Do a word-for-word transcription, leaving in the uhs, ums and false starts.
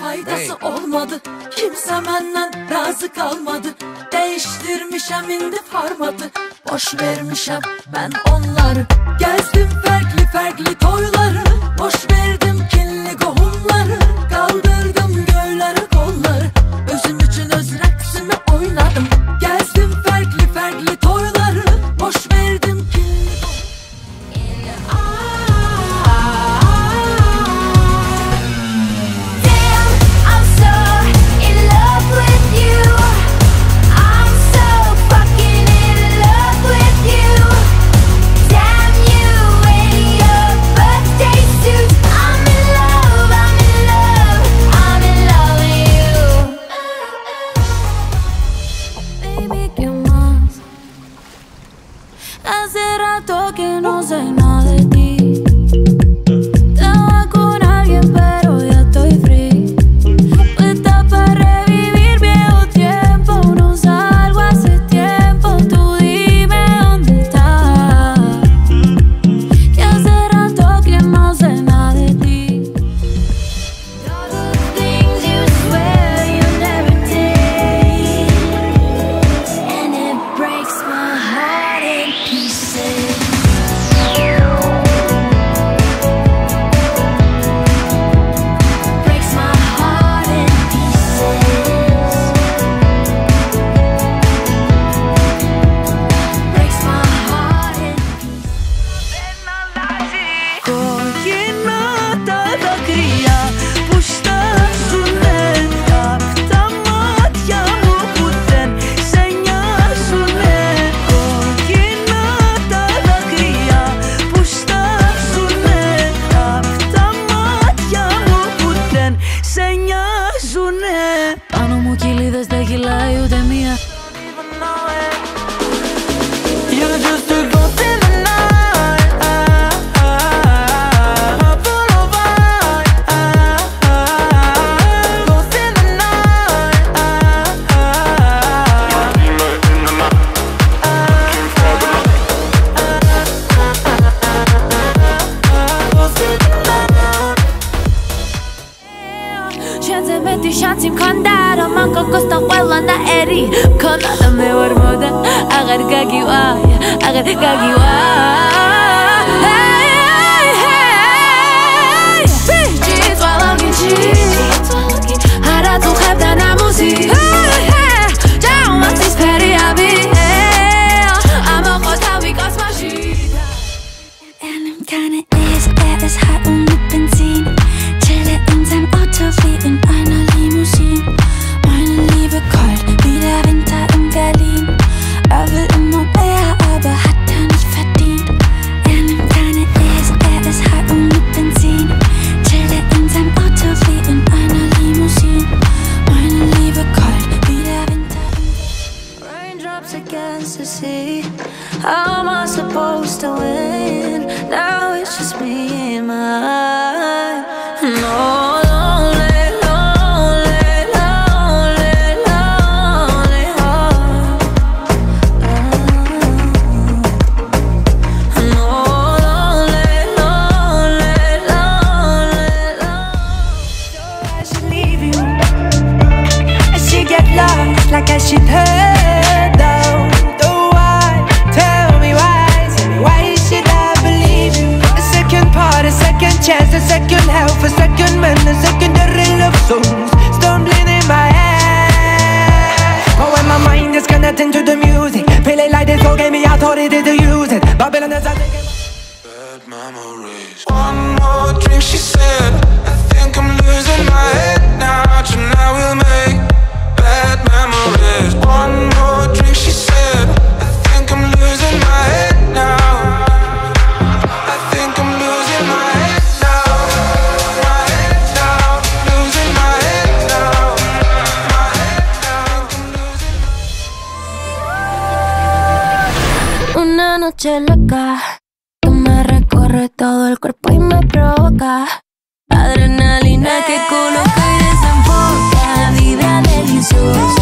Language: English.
Faydası olmadı, kimse benden razı kalmadı. Değiştirmişem indi formatı, boş vermişem ben onları. Gezdim farklı farklı toyları, boş verdim kinli kohumları. Kaldırdım göğlere kolları, özüm için öz rəqsimi oynadım. Gezdim farklı farklı toyları, boş verdim kinli kohumları. Hace rato que no sé nada de ti. Estaba con alguien pero ya estoy free. Puesta para revivir viejo tiempo. No salgo hace tiempo, tú dime dónde estás. Que hace rato que no sé nada de ti. All the things you swear you never did, and it breaks my heart. Şansım kandar, aman kokusta huelanda eri. Kolada me varmoda, agar gagi vay, agar gagi vay. Hey, hey, hey, bitches while I'm in cheese. Hara tu hepten amuzi. Hey, hey, down with this petty abi. I'm a hot how we got my shit. And I'm kinda is, er ist hart und mit Benzin. Chille in seinem Auto wie in einer. Meine Liebe kalt, wie der Winter in Berlin. Er will immer mehr, aber hat er nicht verdient. Er nimmt keine Es, er ist high und mit Benzin. Chillt in seinem Auto wie in einer Limousine. Meine Liebe kalt, wie der Winter in Berlin. Raindrops against the sea. How am I supposed to win? Now it's just me and my no. Like I should hurt down. Though why? Tell me why. Why should I believe you? A second part, a second chance, a second help, a second man, a secondary love songs stumbling in my head. But when my mind is connecting to the music, feeling like this all gave me authority to use it. Babylon is a bad memories. One more drink, she said. I think I'm losing my head now. Tonight we'll make bad memories. One more drink, she said. I think I'm losing my head now. I think I'm losing my head now. noche loca. Tú me recorres todo el cuerpo y me provoca. Adrenalina que coloca y desenfoca. Vida deliciosa.